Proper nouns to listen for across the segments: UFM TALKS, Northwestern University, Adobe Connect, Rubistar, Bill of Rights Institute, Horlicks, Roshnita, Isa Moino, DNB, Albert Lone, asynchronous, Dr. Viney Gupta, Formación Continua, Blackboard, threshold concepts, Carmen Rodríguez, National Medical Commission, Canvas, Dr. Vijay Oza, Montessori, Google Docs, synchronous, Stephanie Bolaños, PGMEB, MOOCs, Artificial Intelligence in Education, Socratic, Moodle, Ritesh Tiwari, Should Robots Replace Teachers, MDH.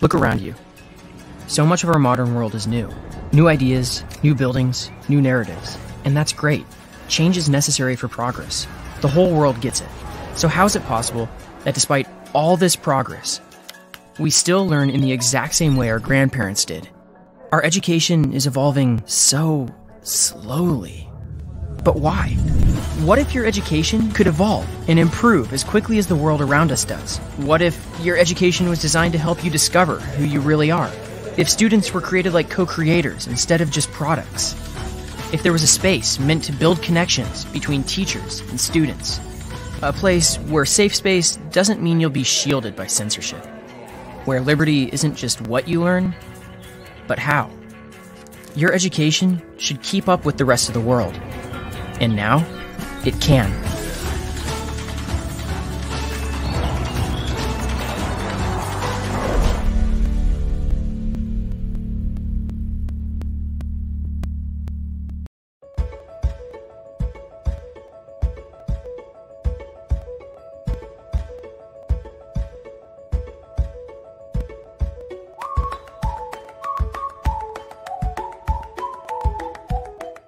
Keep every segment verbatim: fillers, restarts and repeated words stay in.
Look around you. So much of our modern world is new. New ideas, new buildings, new narratives. And that's great. Change is necessary for progress. The whole world gets it. So how is it possible that despite all this progress, we still learn in the exact same way our grandparents did? Our education is evolving so slowly. But why? What if your education could evolve and improve as quickly as the world around us does? What if your education was designed to help you discover who you really are? If students were created like co-creators instead of just products? If there was a space meant to build connections between teachers and students? A place where safe space doesn't mean you'll be shielded by censorship. Where liberty isn't just what you learn, but how. Your education should keep up with the rest of the world. And now, it can.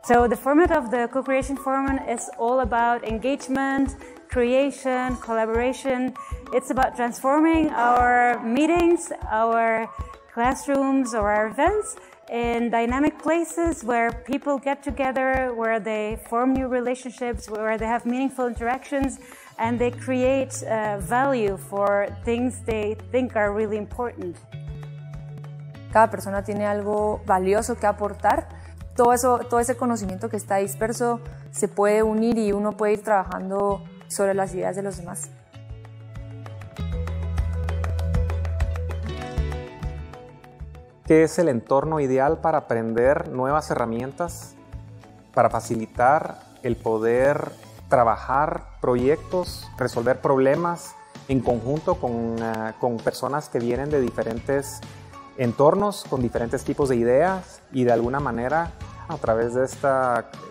So the format of the co-creation forum is all about engagement, creation, collaboration. It's about transforming our meetings, our classrooms, or our events in dynamic places where people get together, where they form new relationships, where they have meaningful interactions, and they create uh, value for things they think are really important. Cada persona tiene algo valioso que aportar. Todo, eso, todo ese conocimiento que está disperso se puede unir y uno puede ir trabajando sobre las ideas de los demás. ¿Qué es el entorno ideal para aprender nuevas herramientas, para facilitar el poder trabajar proyectos, resolver problemas en conjunto con, uh, con personas que vienen de diferentes entornos, con diferentes tipos de ideas y de alguna manera a través de este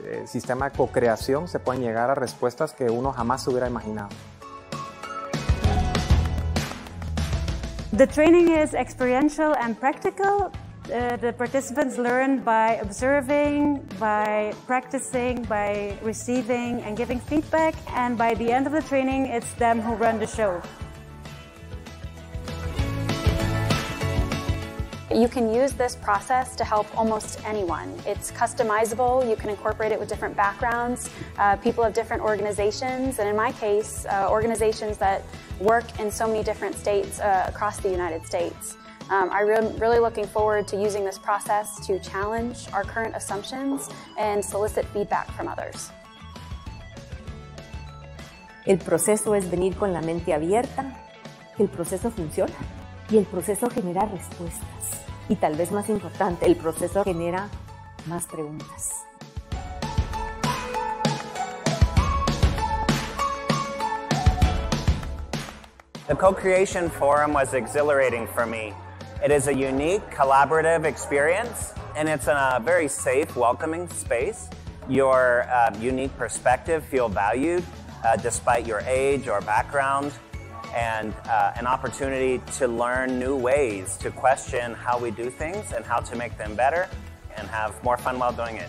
eh, sistema de co-creación se pueden llegar a respuestas que uno jamás hubiera imaginado? The training is experiential and practical. Uh, the participants learn by observing, by practicing, by receiving and giving feedback, and by the end of the training it's them who run the show. You can use this process to help almost anyone. It's customizable, you can incorporate it with different backgrounds, uh, people of different organizations, and in my case, uh, organizations that work in so many different states uh, across the United States. Um, I'm really looking forward to using this process to challenge our current assumptions and solicit feedback from others. El proceso es venir con la mente abierta, el proceso funciona y el proceso genera respuestas. Y tal vez más importante, el proceso genera más preguntas. The co-creation forum was exhilarating for me. It is a unique, collaborative experience, and it's in a very safe, welcoming space. Your uh, unique perspective feels valued uh, despite your age or background, and uh, an opportunity to learn new ways to question how we do things and how to make them better and have more fun while doing it.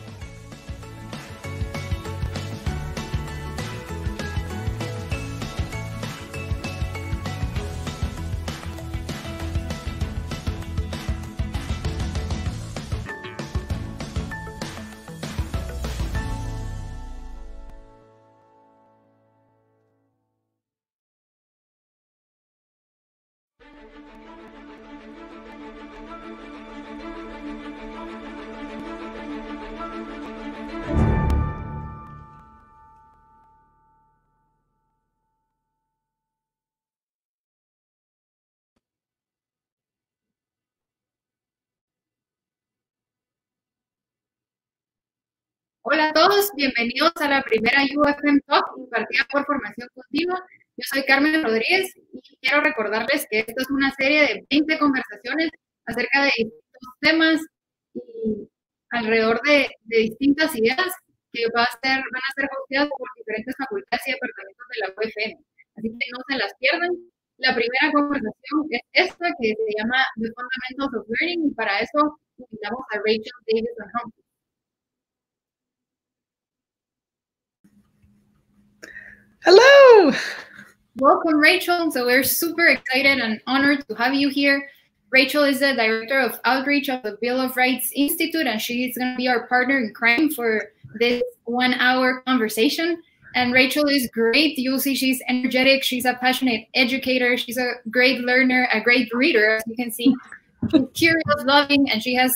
Hola a todos, bienvenidos a la primera U F M Talk impartida por Formación Continua. Yo soy Carmen Rodríguez y quiero recordarles que esta es una serie de veinte conversaciones acerca de distintos temas y alrededor de, de distintas ideas que va a ser, van a ser hosteadas por diferentes facultades y departamentos de la U F M. Así que no se las pierdan. La primera conversación es esta, que se llama The Fundamentals of Learning, y para eso invitamos a Rachel Davidson Humphries. Hello! Welcome, Rachel. So we're super excited and honored to have you here. Rachel is the Director of Outreach of the Bill of Rights Institute, and she is going to be our partner in crime for this one-hour conversation. And Rachel is great. You'll see she's energetic. She's a passionate educator. She's a great learner, a great reader, as you can see. She's curious, loving, and she has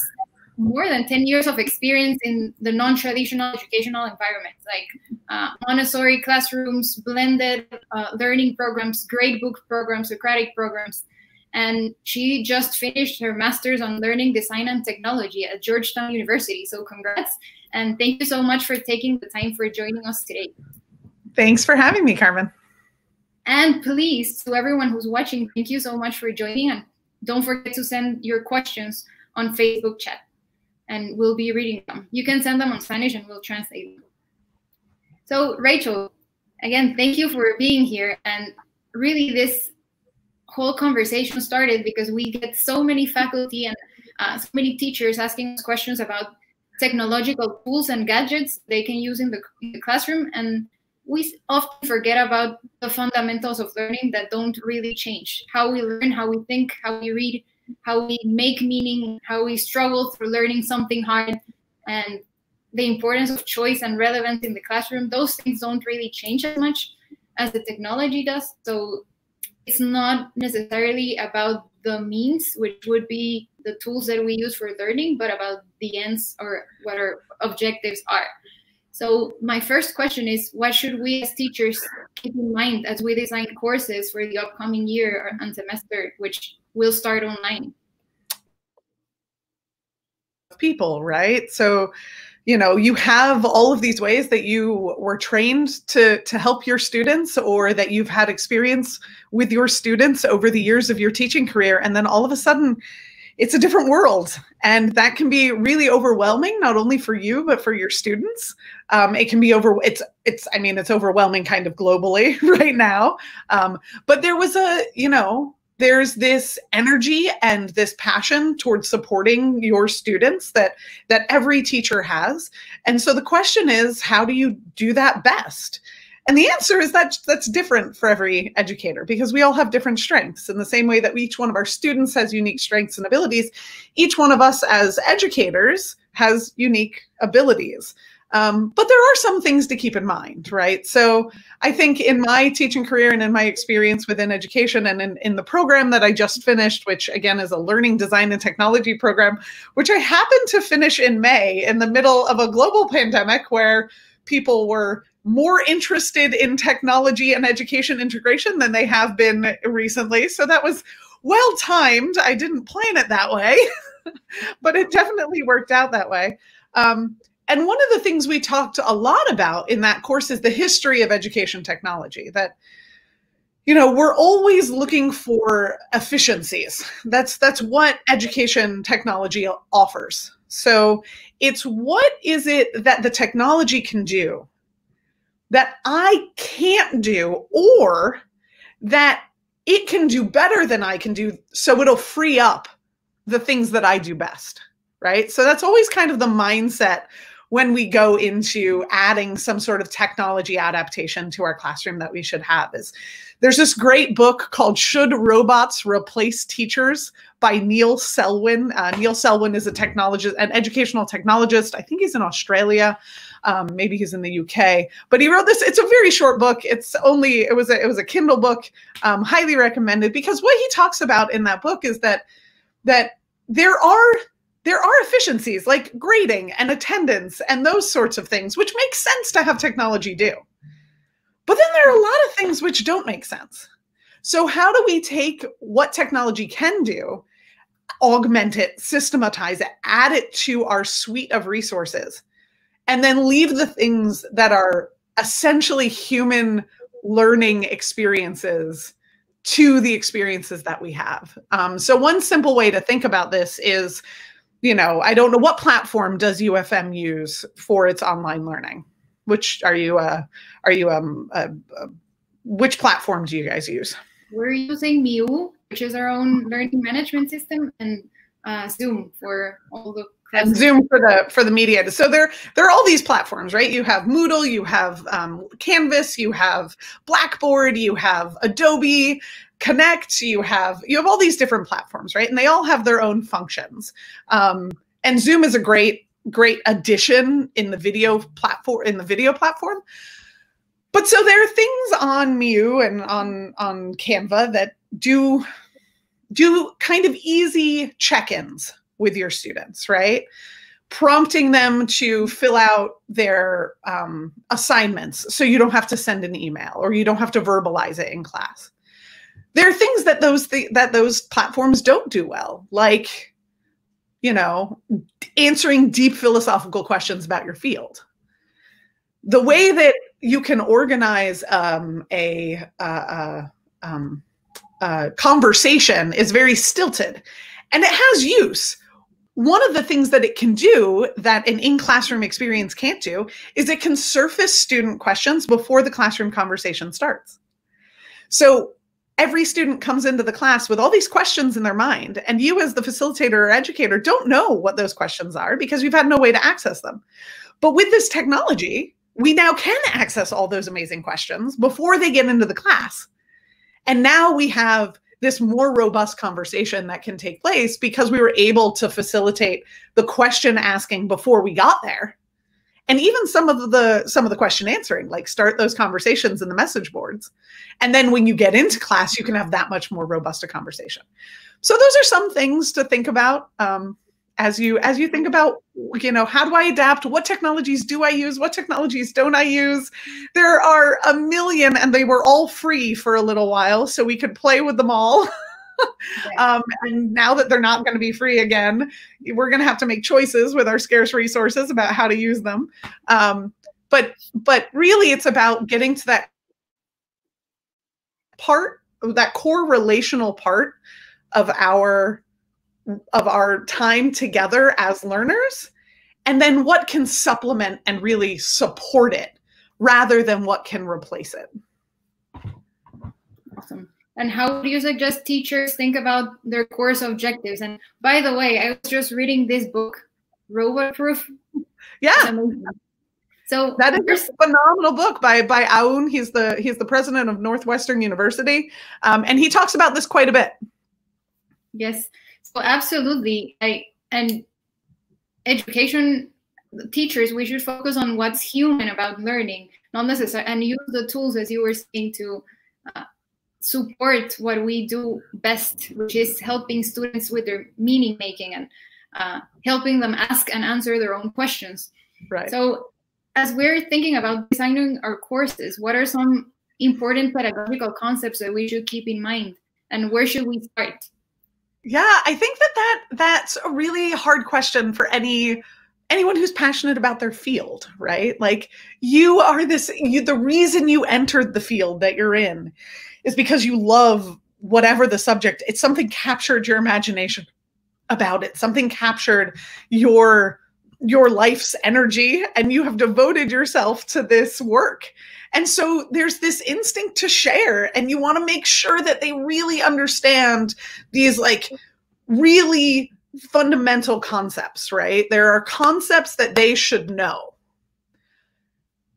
more than ten years of experience in the non-traditional educational environments, like uh, Montessori classrooms, blended uh, learning programs, grade book programs, Socratic programs. And she just finished her master's on learning design and technology at Georgetown University. So congrats. And thank you so much for taking the time for joining us today. Thanks for having me, Carmen. And please, to everyone who's watching, thank you so much for joining. And don't forget to send your questions on Facebook chat, and we'll be reading them. You can send them on Spanish and we'll translate them. So Rachel, again, thank you for being here. And really this whole conversation started because we get so many faculty and uh, so many teachers asking us questions about technological tools and gadgets they can use in the, in the classroom. And we often forget about the fundamentals of learning that don't really change. How we learn, how we think, how we read, how we make meaning, how we struggle through learning something hard, and the importance of choice and relevance in the classroom. Those things don't really change as much as the technology does. So it's not necessarily about the means, which would be the tools that we use for learning, but about the ends or what our objectives are. So my first question is, what should we as teachers keep in mind as we design courses for the upcoming year and semester, which we'll start online? People, right? So, you know, you have all of these ways that you were trained to, to help your students, or that you've had experience with your students over the years of your teaching career. And then all of a sudden, it's a different world. And that can be really overwhelming, not only for you, but for your students. Um, it can be over, it's, it's, I mean, it's overwhelming kind of globally right now. Um, but there was a, you know, there's this energy and this passion towards supporting your students that, that every teacher has. And so the question is, how do you do that best? And the answer is that that's different for every educator, because we all have different strengths. In the same way that each one of our students has unique strengths and abilities, each one of us as educators has unique abilities. Um, but there are some things to keep in mind, right? So I think in my teaching career and in my experience within education and in, in the program that I just finished, which again is a learning design and technology program, which I happened to finish in May in the middle of a global pandemic where people were more interested in technology and education integration than they have been recently. So that was well timed. I didn't plan it that way, but it definitely worked out that way. Um, And one of the things we talked a lot about in that course is the history of education technology, that, you know, we're always looking for efficiencies. That's, that's what education technology offers. So it's what is it that the technology can do that I can't do, or that it can do better than I can do, so it'll free up the things that I do best, right? So that's always kind of the mindset when we go into adding some sort of technology adaptation to our classroom that we should have. Is there's this great book called Should Robots Replace Teachers by Neil Selwyn. Uh, Neil Selwyn is a technologist, an educational technologist. I think he's in Australia. Um, maybe he's in the U K, but he wrote this. It's a very short book. It's only, it was a, it was a Kindle book, um, highly recommended, because what he talks about in that book is that, that there are There are efficiencies like grading and attendance and those sorts of things, which make sense to have technology do. But then there are a lot of things which don't make sense. So how do we take what technology can do, augment it, systematize it, add it to our suite of resources, and then leave the things that are essentially human learning experiences to the experiences that we have? Um, so one simple way to think about this is, you know, I don't know, what platform does U F M use for its online learning? Which are you, uh, are you, um, uh, uh, which platform do you guys use? we're using Mew, which is our own learning management system, and uh, Zoom for all the classes. And Zoom for the for the media. So there there are all these platforms, right? You have Moodle, you have um, Canvas, you have Blackboard, you have Adobe Connect, you have you have all these different platforms, right? And they all have their own functions. Um, and Zoom is a great great addition in the video platform in the video platform. But so there are things on Mew and on, on Canva that do, do kind of easy check-ins with your students, right? Prompting them to fill out their um, assignments so you don't have to send an email or you don't have to verbalize it in class. There are things that those, th that those platforms don't do well, like, you know, answering deep philosophical questions about your field. The way that you can organize um, a, uh, uh, um, uh, conversation is very stilted, and it has use. One of the things that it can do that an in-classroom experience can't do is it can surface student questions before the classroom conversation starts. So every student comes into the class with all these questions in their mind, and you as the facilitator or educator don't know what those questions are because we've had no way to access them. But with this technology, we now can access all those amazing questions before they get into the class. And now we have this more robust conversation that can take place because we were able to facilitate the question asking before we got there. And even some of the some of the question answering, like start those conversations in the message boards. And then when you get into class, you can have that much more robust a conversation. So those are some things to think about. Um, As you as you think about, you know, how do I adapt? What technologies do I use? What technologies don't I use? There are a million, and they were all free for a little while, so we could play with them all. um, and now that they're not going to be free again, we're going to have to make choices with our scarce resources about how to use them. Um, but but really, it's about getting to that part, that core relational part of our. of our time together as learners, and then what can supplement and really support it rather than what can replace it. Awesome. And how do you suggest teachers think about their course objectives? And by the way, I was just reading this book, Robot Proof. Yeah. So that is a phenomenal book by by Aoun. He's the he's the president of Northwestern University, um, and he talks about this quite a bit. Yes. Well, absolutely. I, and education teachers, we should focus on what's human about learning, not necessarily, and use the tools, as you were saying, to uh, support what we do best, which is helping students with their meaning making and uh, helping them ask and answer their own questions. Right. So as we're thinking about designing our courses, what are some important pedagogical concepts that we should keep in mind, and where should we start? Yeah, I think that, that that's a really hard question for any anyone who's passionate about their field, right? Like you are this, you, the reason you entered the field that you're in is because you love whatever the subject, it's something captured your imagination about it, something captured your, your life's energy, and you have devoted yourself to this work. And so there's this instinct to share, and you want to make sure that they really understand these like really fundamental concepts, right? There are concepts that they should know.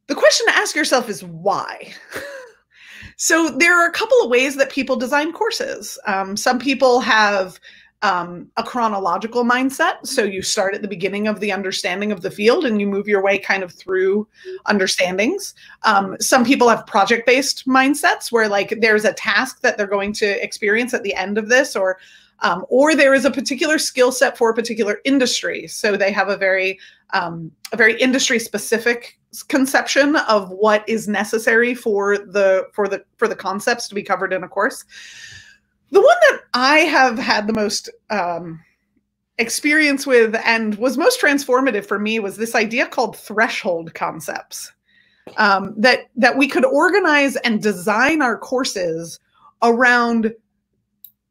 The question to ask yourself is why? So there are a couple of ways that people design courses. Um, some people have Um, a chronological mindset. So you start at the beginning of the understanding of the field and you move your way kind of through understandings. Um, some people have project-based mindsets where like there's a task that they're going to experience at the end of this, or um, or there is a particular skill set for a particular industry. So they have a very, um, a very industry-specific conception of what is necessary for the, for the, for the concepts to be covered in a course. The one that I have had the most um, experience with and was most transformative for me was this idea called threshold concepts, um, that, that we could organize and design our courses around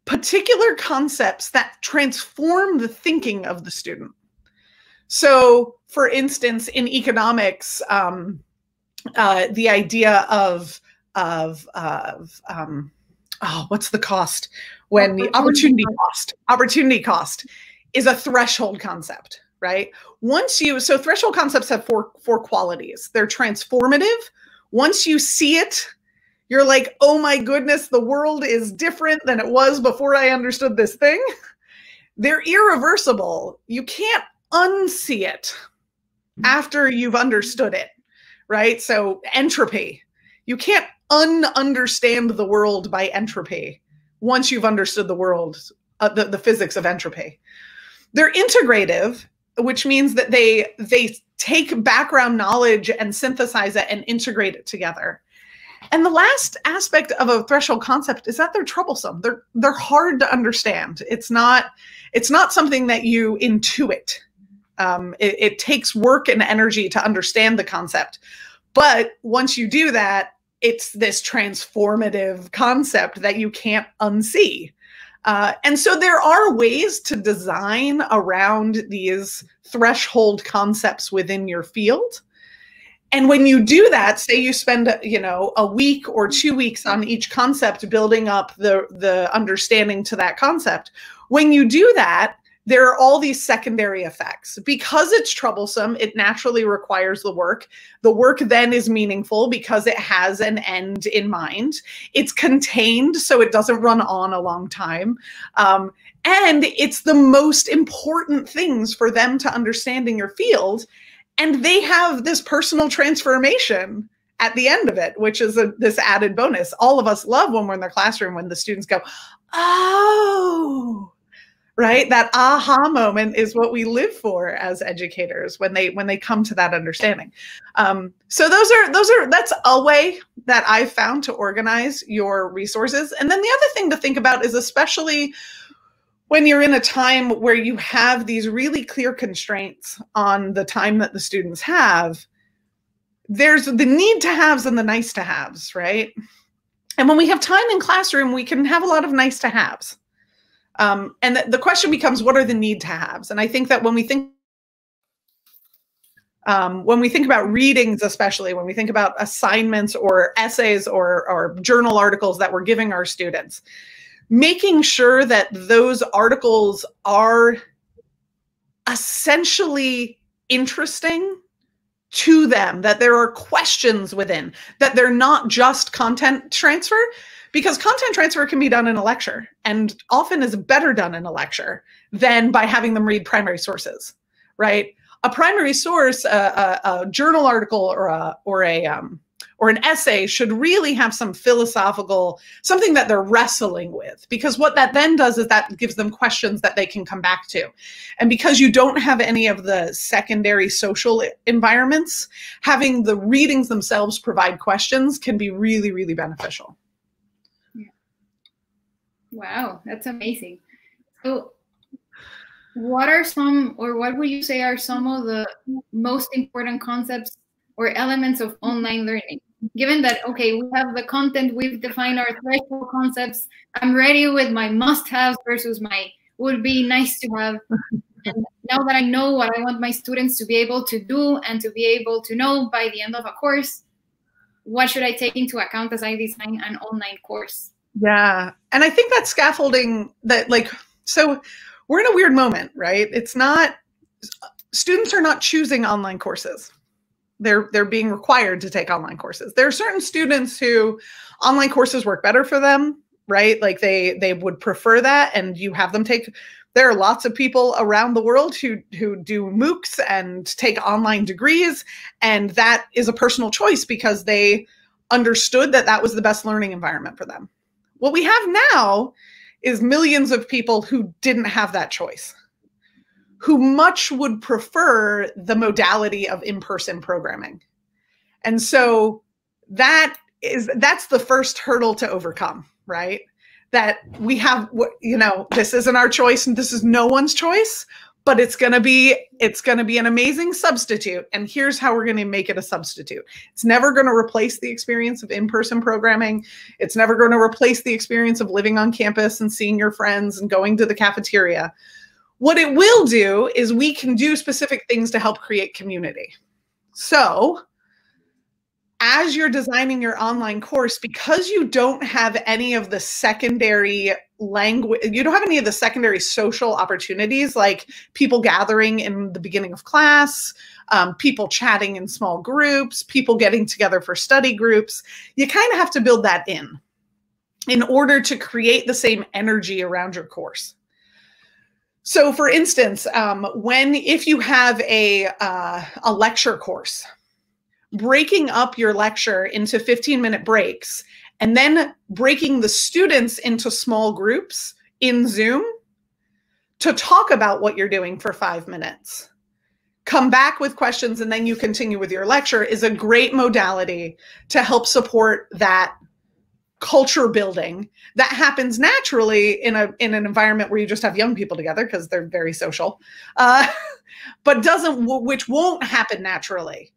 particular concepts that transform the thinking of the student. So, for instance, in economics, um, uh, the idea of, of, of um, oh, what's the cost? When the opportunity cost, opportunity cost is a threshold concept, right? Once you, so threshold concepts have four, four qualities. They're transformative. Once you see it, you're like, oh my goodness, the world is different than it was before I understood this thing. They're irreversible. You can't unsee it after you've understood it, right? So entropy, you can't un-understand the world by entropy once you've understood the world, uh, the, the physics of entropy. They're integrative, which means that they, they take background knowledge and synthesize it and integrate it together. And the last aspect of a threshold concept is that they're troublesome. They're, they're hard to understand. It's not, it's not something that you intuit. Um, it, it takes work and energy to understand the concept. But once you do that, it's this transformative concept that you can't unsee. Uh, and so there are ways to design around these threshold concepts within your field. And when you do that, say you spend, you know, a week or two weeks on each concept, building up the, the understanding to that concept. When you do that, there are all these secondary effects. Because it's troublesome, it naturally requires the work. The work then is meaningful because it has an end in mind. It's contained, so it doesn't run on a long time. Um, and it's the most important things for them to understand in your field. And they have this personal transformation at the end of it, which is a, this added bonus. All of us love when we're in the classroom, when the students go, oh, right? That aha moment is what we live for as educators when they when they come to that understanding. Um, so those are those are that's a way that I've found to organize your resources. And then the other thing to think about is, especially when you're in a time where you have these really clear constraints on the time that the students have, there's the need to haves and the nice to haves, right? And when we have time in classroom, we can have a lot of nice to haves. Um, and the, the question becomes, what are the need to haves? And I think that when we think, um, when we think about readings, especially when we think about assignments or essays or, or journal articles that we're giving our students, making sure that those articles are essentially interesting to them, that there are questions within, that they're not just content transfer. Because content transfer can be done in a lecture, and often is better done in a lecture than by having them read primary sources, right? A primary source, a, a, a journal article, or a or a um, or an essay should really have some philosophical, something that they're wrestling with. Because what that then does is that gives them questions that they can come back to. And because you don't have any of the secondary social environments, having the readings themselves provide questions can be really, really beneficial. Wow, that's amazing. So what are some, or what would you say are some of the most important concepts or elements of online learning? Given that, okay, we have the content, we've defined our threshold concepts, I'm ready with my must-haves versus my would be nice to have. And now that I know what I want my students to be able to do and to be able to know by the end of a course, what should I take into account as I design an online course? Yeah. And I think that scaffolding that, like, so we're in a weird moment, right? It's not, students are not choosing online courses. They're, they're being required to take online courses. There are certain students who online courses work better for them, right? Like they, they would prefer that, and you have them take, there are lots of people around the world who, who do MOOCs and take online degrees. And that is a personal choice because they understood that that was the best learning environment for them. What we have now is millions of people who didn't have that choice, who much would prefer the modality of in-person programming. And so that is, that's the first hurdle to overcome, right? That we have, you know, this isn't our choice and this is no one's choice, but it's going to be, it's going to be an amazing substitute. And here's how we're going to make it a substitute. It's never going to replace the experience of in-person programming. It's never going to replace the experience of living on campus and seeing your friends and going to the cafeteria. What it will do is we can do specific things to help create community. So as you're designing your online course, because you don't have any of the secondary language, you don't have any of the secondary social opportunities, like people gathering in the beginning of class, um, people chatting in small groups, people getting together for study groups, you kind of have to build that in, in order to create the same energy around your course. So for instance, um, when, if you have a, uh, a lecture course, breaking up your lecture into fifteen minute breaks and then breaking the students into small groups in Zoom to talk about what you're doing for five minutes, come back with questions, and then you continue with your lecture is a great modality to help support that culture building that happens naturally in a in an environment where you just have young people together because they're very social, uh, but doesn't which won't happen naturally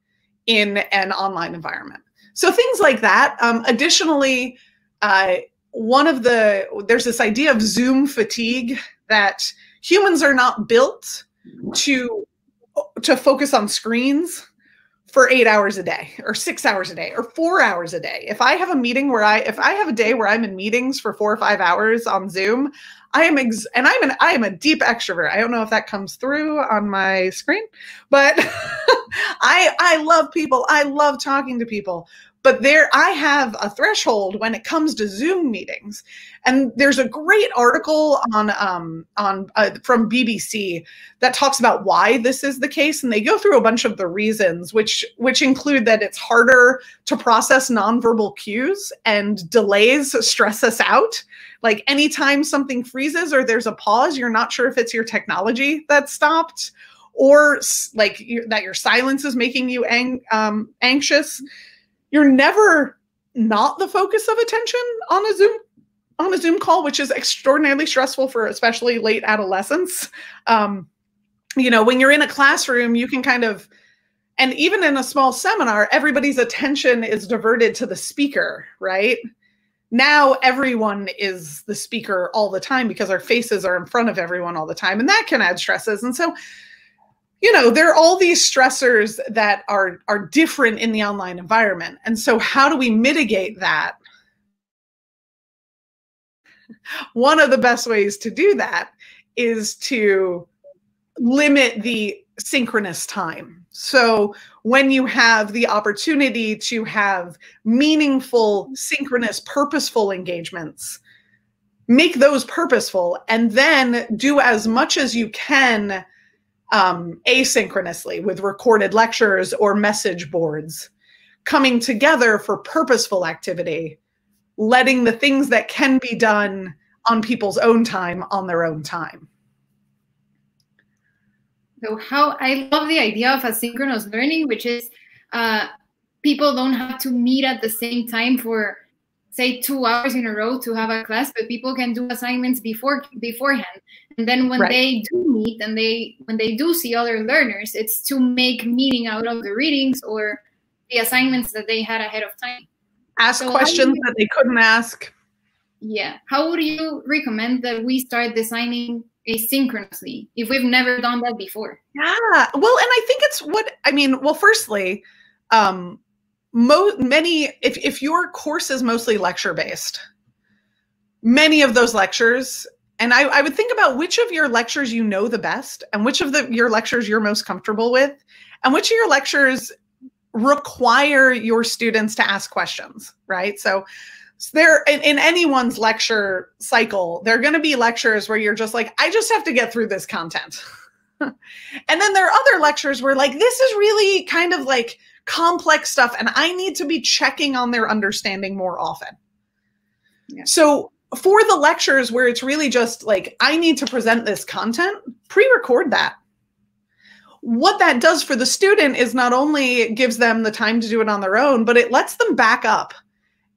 in an online environment. So things like that. Um, additionally, uh, one of the there's this idea of Zoom fatigue, that humans are not built to to focus on screens for eight hours a day or six hours a day or four hours a day. If I have a meeting where I, if I have a day where I'm in meetings for four or five hours on Zoom, I am, ex and I'm an, I am a deep extrovert. I don't know if that comes through on my screen, but I, I love people. I love talking to people, but there, I have a threshold when it comes to Zoom meetings. And there's a great article on, um, on, uh, from B B C that talks about why this is the case. And they go through a bunch of the reasons, which, which include that it's harder to process nonverbal cues and delays stress us out. Like anytime something freezes or there's a pause, you're not sure if it's your technology that stopped or like you, that your silence is making you ang um, anxious. You're never not the focus of attention on a Zoom on a Zoom call, which is extraordinarily stressful for especially late adolescents. Um, you know, when you're in a classroom, you can kind of, and even in a small seminar, everybody's attention is diverted to the speaker, right? Now everyone is the speaker all the time because our faces are in front of everyone all the time, and that can add stresses. And so, you know, there are all these stressors that are, are different in the online environment. And so how do we mitigate that? One of the best ways to do that is to limit the synchronous time. So when you have the opportunity to have meaningful, synchronous, purposeful engagements, make those purposeful and then do as much as you can um, asynchronously with recorded lectures or message boards, coming together for purposeful activity, letting the things that can be done on people's own time on their own time. So how I love the idea of asynchronous learning, which is uh, people don't have to meet at the same time for, say, two hours in a row to have a class, but people can do assignments before beforehand. And then when right. they do meet and they when they do see other learners, it's to make meaning out of the readings or the assignments that they had ahead of time. Ask so questions you, that they couldn't ask. Yeah. How would you recommend that we start designing asynchronously if we've never done that before? Yeah, well, and I think it's what, I mean, well, firstly, um, mo many, if, if your course is mostly lecture-based, many of those lectures, and I, I would think about which of your lectures you know the best and which of the, your lectures you're most comfortable with and which of your lectures require your students to ask questions, right? So So there, in, in anyone's lecture cycle, there are going to be lectures where you're just like, I just have to get through this content. And then there are other lectures where like, this is really kind of like complex stuff and I need to be checking on their understanding more often. Yeah. So for the lectures where it's really just like, I need to present this content, pre-record that. What that does for the student is not only gives them the time to do it on their own, but it lets them back up.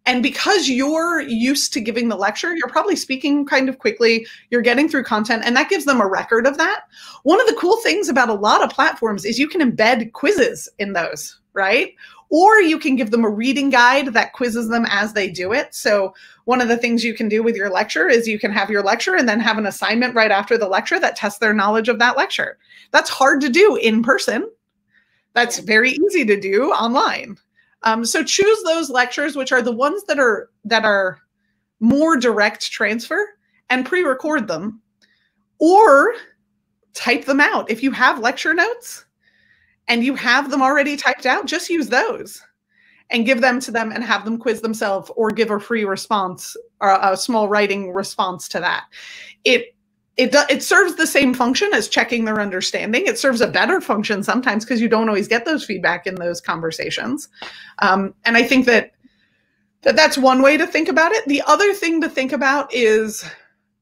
And because you're used to giving the lecture, you're probably speaking kind of quickly, you're getting through content, and that gives them a record of that. One of the cool things about a lot of platforms is you can embed quizzes in those, right? Or you can give them a reading guide that quizzes them as they do it. So one of the things you can do with your lecture is you can have your lecture and then have an assignment right after the lecture that tests their knowledge of that lecture. That's hard to do in person. That's very easy to do online. Um, so choose those lectures, which are the ones that are that are more direct transfer, and pre-record them, or type them out. If you have lecture notes and you have them already typed out, just use those and give them to them and have them quiz themselves, or give a free response or a small writing response to that. It It, do, it serves the same function as checking their understanding. It serves a better function sometimes because you don't always get those feedback in those conversations. Um, and I think that, that that's one way to think about it. The other thing to think about is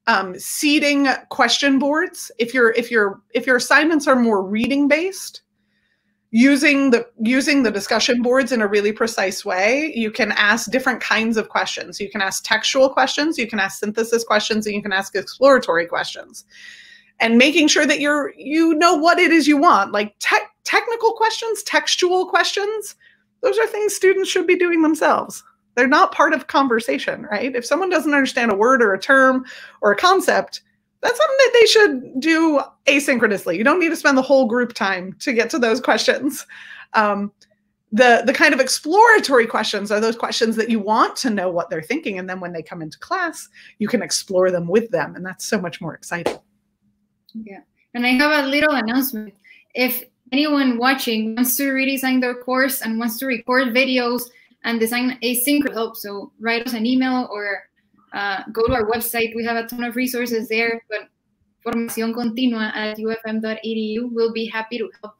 um, seeding question boards. If your if your if your assignments are more reading based, using the using the discussion boards in a really precise way, you can ask different kinds of questions. You can ask textual questions, you can ask synthesis questions, and you can ask exploratory questions. And making sure that you're you know what it is you want, like te technical questions, textual questions. Those are things students should be doing themselves. They're not part of conversation, right? If someone doesn't understand a word or a term or a concept, that's something that they should do asynchronously. You don't need to spend the whole group time to get to those questions. Um, the, the kind of exploratory questions are those questions that you want to know what they're thinking. And then when they come into class, you can explore them with them. And that's so much more exciting. Yeah. And I have a little announcement. If anyone watching wants to redesign their course and wants to record videos and design asynchronous help, so write us an email or Uh, go to our website. We have a ton of resources there, but Formación Continua at U F M dot E D U will be happy to help.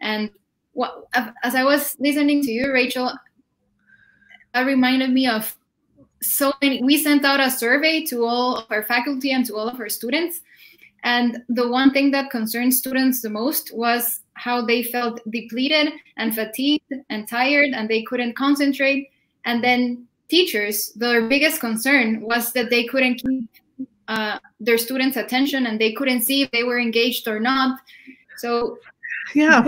And what, as I was listening to you, Rachel, that reminded me of so many. We sent out a survey to all of our faculty and to all of our students. And the one thing that concerned students the most was how they felt depleted and fatigued and tired, and they couldn't concentrate. And then teachers, their biggest concern was that they couldn't keep uh, their students' attention, and they couldn't see if they were engaged or not. So yeah,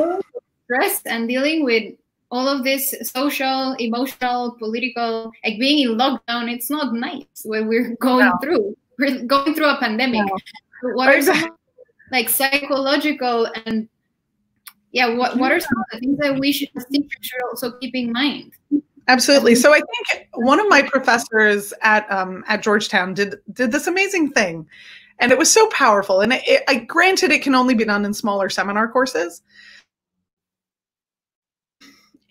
stress and dealing with all of this social, emotional, political, like being in lockdown, it's not nice when we're going no. through. We're going through a pandemic. No. What are some like psychological and yeah, what, what are some of the things that we should, as teachers should also keep in mind? Absolutely. So I think one of my professors at um, at Georgetown did did this amazing thing, and it was so powerful. And it, it, I granted it can only be done in smaller seminar courses.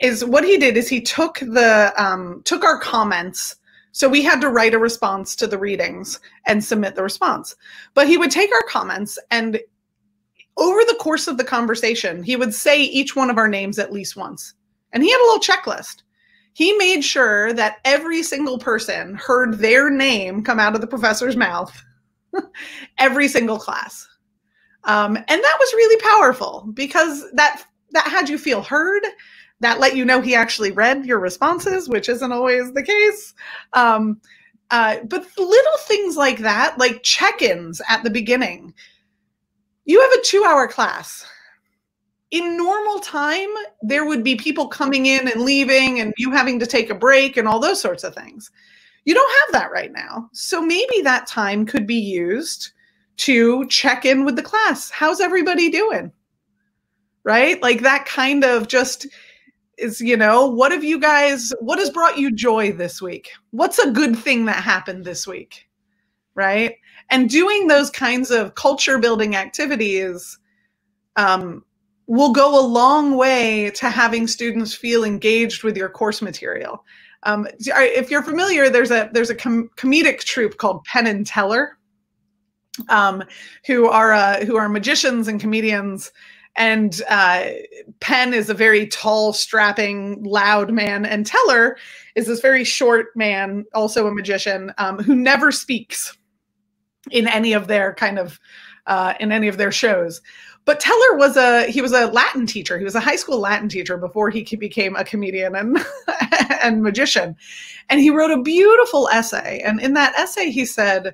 Is what he did is he took the um, took our comments. So we had to write a response to the readings and submit the response. But he would take our comments, and over the course of the conversation, he would say each one of our names at least once. And he had a little checklist. He made sure that every single person heard their name come out of the professor's mouth every single class. Um, and that was really powerful because that, that had you feel heard, that let you know he actually read your responses, which isn't always the case. Um, uh, but little things like that, like check-ins at the beginning. You have a two-hour class. In normal time, there would be people coming in and leaving and you having to take a break and all those sorts of things. You don't have that right now. So maybe that time could be used to check in with the class. How's everybody doing? Right? Like that kind of just is, you know, what have you guys, what has brought you joy this week? What's a good thing that happened this week? Right? And doing those kinds of culture building activities, um, will go a long way to having students feel engaged with your course material. Um, if you're familiar, there's a there's a com comedic troupe called Penn and Teller, um, who are uh, who are magicians and comedians. And uh, Penn is a very tall, strapping, loud man, and Teller is this very short man, also a magician, um, who never speaks in any of their kind of uh, in any of their shows. But Teller was a, he was a Latin teacher. He was a high school Latin teacher before he became a comedian and, and magician. And he wrote a beautiful essay. And in that essay, he said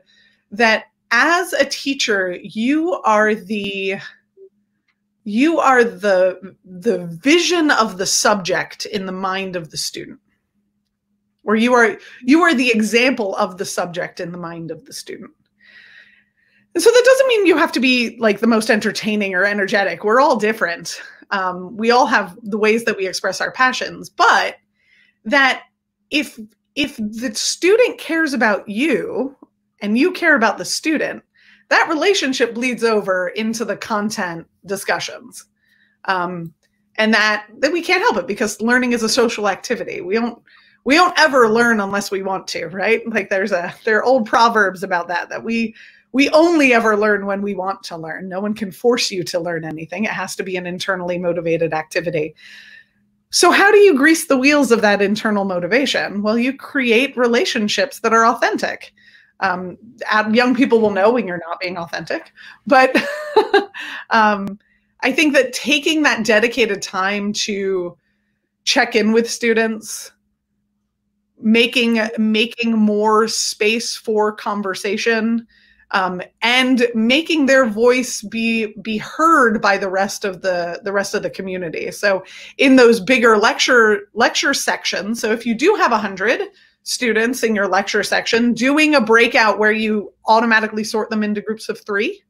that as a teacher, you are the, you are the, the vision of the subject in the mind of the student. Or you are, you are the example of the subject in the mind of the student. And so that doesn't mean you have to be like the most entertaining or energetic. We're all different. Um, we all have the ways that we express our passions, but that if if the student cares about you and you care about the student, that relationship bleeds over into the content discussions. Um, and that, that we can't help it, because learning is a social activity. We don't, we don't ever learn unless we want to, right? Like there's a, there are old proverbs about that, that we, we only ever learn when we want to learn. No one can force you to learn anything. It has to be an internally motivated activity. So how do you grease the wheels of that internal motivation? Well, you create relationships that are authentic. Um, young people will know when you're not being authentic, but um, I think that taking that dedicated time to check in with students, making, making more space for conversation, um, and making their voice be, be heard by the rest of the, the rest of the community. So in those bigger lecture, lecture sections, so if you do have a hundred students in your lecture section, doing a breakout where you automatically sort them into groups of three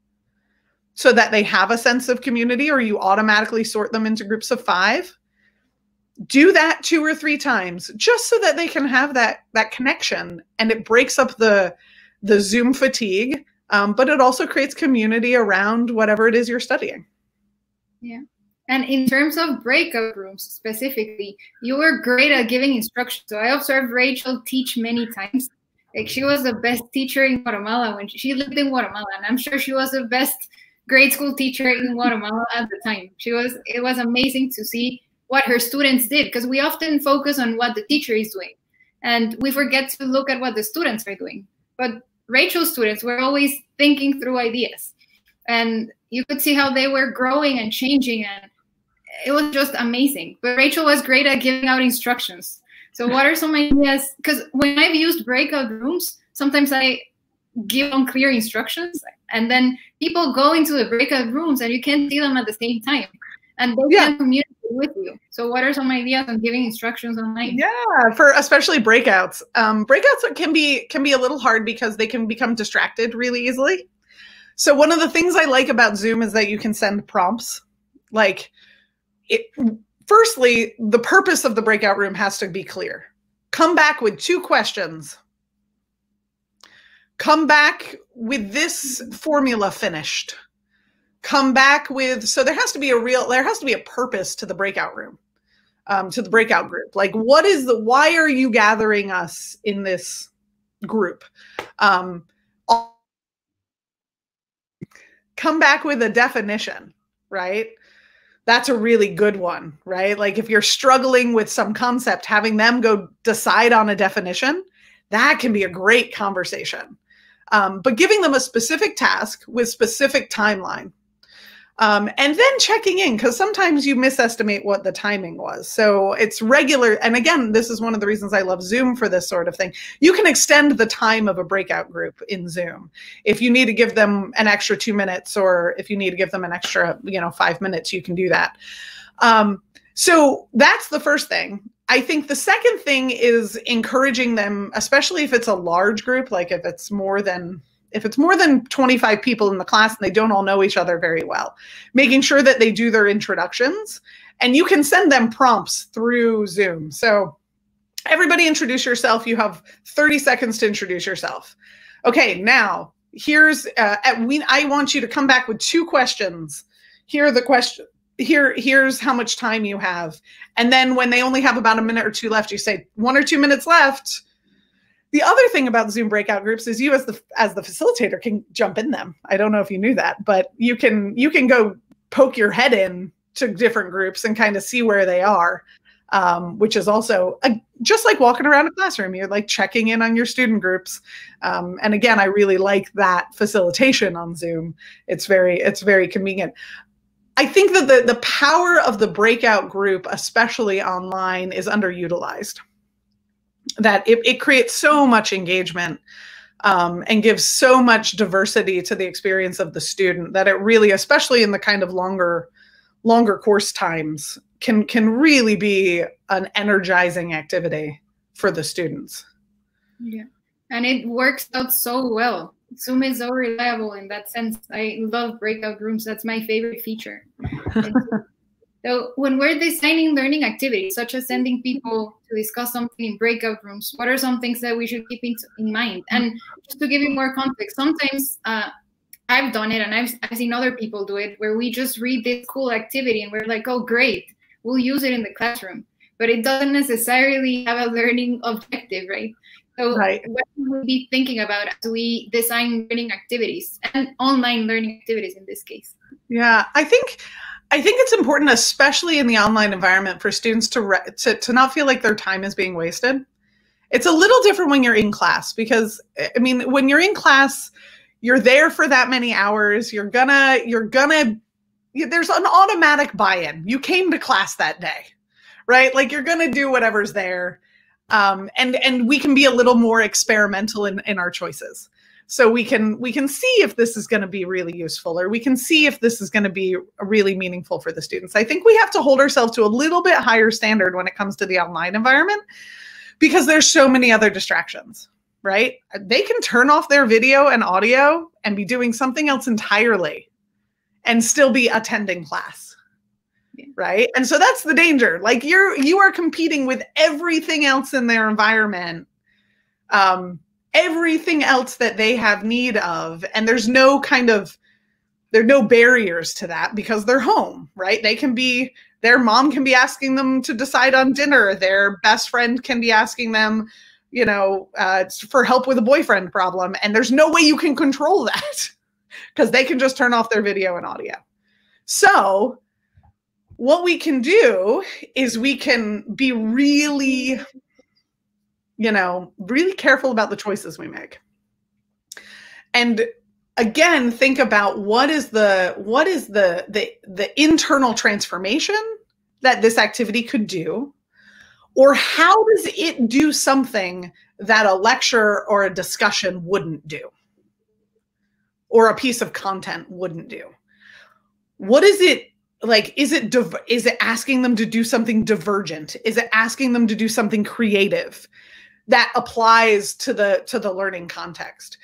so that they have a sense of community, or you automatically sort them into groups of five. Do that two or three times just so that they can have that, that connection, and it breaks up the, the Zoom fatigue, um, but it also creates community around whatever it is you're studying. Yeah. And in terms of breakout rooms specifically, you were great at giving instruction. So I observed Rachel teach many times. Like, she was the best teacher in Guatemala when she, she lived in Guatemala, and I'm sure she was the best grade school teacher in Guatemala at the time. She was, it was amazing to see what her students did, because we often focus on what the teacher is doing and we forget to look at what the students are doing. But Rachel's students were always thinking through ideas, and you could see how they were growing and changing, and it was just amazing. But Rachel was great at giving out instructions. So what are some ideas? Because when I've used breakout rooms, sometimes I give unclear instructions, and then people go into the breakout rooms and you can't see them at the same time, and they yeah. can't communicate with you. So what are some ideas on giving instructions online? Yeah, for especially breakouts. Um, breakouts can be, can be a little hard because they can become distracted really easily. So one of the things I like about Zoom is that you can send prompts. Like, It, firstly, the purpose of the breakout room has to be clear. Come back with two questions. Come back with this formula finished. Come back with, so there has to be a real, there has to be a purpose to the breakout room, um, to the breakout group. Like, what is the, why are you gathering us in this group? Um, come back with a definition, right? That's a really good one, right? Like, if you're struggling with some concept, having them go decide on a definition, that can be a great conversation. Um, but giving them a specific task with specific timeline. Um, and then checking in, because sometimes you misestimate what the timing was. So it's regular. And again, this is one of the reasons I love Zoom for this sort of thing. You can extend the time of a breakout group in Zoom. If you need to give them an extra two minutes, or if you need to give them an extra, you know, five minutes, you can do that. Um, so that's the first thing. I think the second thing is encouraging them, especially if it's a large group, like if it's more than If it's more than twenty-five people in the class and they don't all know each other very well, making sure that they do their introductions, and you can send them prompts through Zoom. So everybody introduce yourself. You have thirty seconds to introduce yourself. Okay, now here's, uh, at we, I want you to come back with two questions. Here are the question. Here, here's how much time you have. And then when they only have about a minute or two left, you say one or two minutes left. The other thing about Zoom breakout groups is you as the as the facilitator can jump in them. I don't know if you knew that, but you can you can go poke your head in to different groups and kind of see where they are, um, which is also a, just like walking around a classroom. You're like checking in on your student groups. Um, and again, I really like that facilitation on Zoom. It's very it's very convenient. I think that the, the power of the breakout group, especially online, is underutilized. That it, it creates so much engagement um, and gives so much diversity to the experience of the student that it really, especially in the kind of longer, longer course times, can, can really be an energizing activity for the students. Yeah, and it works out so well. Zoom is so reliable in that sense. I love breakout rooms. That's my favorite feature. So when we're designing learning activities, such as sending people to discuss something in breakout rooms, what are some things that we should keep in, in mind? And just to give you more context, sometimes uh, I've done it and I've, I've seen other people do it, where we just read this cool activity and we're like, oh, great, we'll use it in the classroom. But it doesn't necessarily have a learning objective, right? So right. what we'll be thinking about as we design learning activities and online learning activities in this case. Yeah, I think I think it's important, especially in the online environment, for students to, re to, to not feel like their time is being wasted. It's a little different when you're in class because, I mean, when you're in class, you're there for that many hours. You're gonna, you're gonna, there's an automatic buy-in. You came to class that day, right? Like you're gonna do whatever's there. Um, and, and we can be a little more experimental in, in our choices. So we can, we can see if this is going to be really useful, or we can see if this is going to be really meaningful for the students. I think we have to hold ourselves to a little bit higher standard when it comes to the online environment, because there's so many other distractions, right? They can turn off their video and audio and be doing something else entirely and still be attending class. Right. And so that's the danger. Like you're, you are competing with everything else in their environment, um, everything else that they have need of. And there's no kind of, there are no barriers to that because they're home, right? They can be, their mom can be asking them to decide on dinner. Their best friend can be asking them, you know, uh, for help with a boyfriend problem. And there's no way you can control that because they can just turn off their video and audio. So what we can do is we can be really, you know, really careful about the choices we make. And again, think about what is the what is the the, the internal transformation that this activity could do, or how does it do something that a lecture or a discussion wouldn't do, or a piece of content wouldn't do? What is it? Like, is it, is it asking them to do something divergent? Is it asking them to do something creative that applies to the, to the learning context?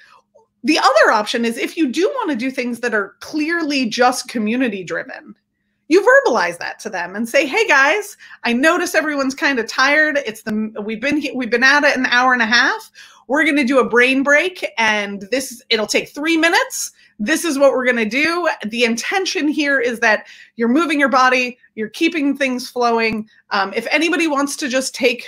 The other option is if you do want to do things that are clearly just community driven, you verbalize that to them and say, hey guys, I notice everyone's kind of tired. It's the, we've been, we've been at it an hour and a half. We're going to do a brain break, and this, it'll take three minutes. This is what we're going to do. The intention here is that you're moving your body, you're keeping things flowing. Um, if anybody wants to just take,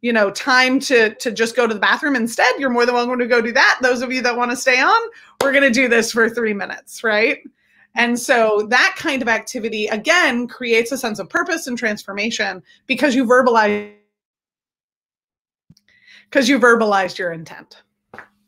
you know, time to, to just go to the bathroom instead, you're more than welcome to go do that. Those of you that want to stay on, we're going to do this for three minutes, right? And so that kind of activity, again, creates a sense of purpose and transformation because you verbalize, because you verbalized your intent.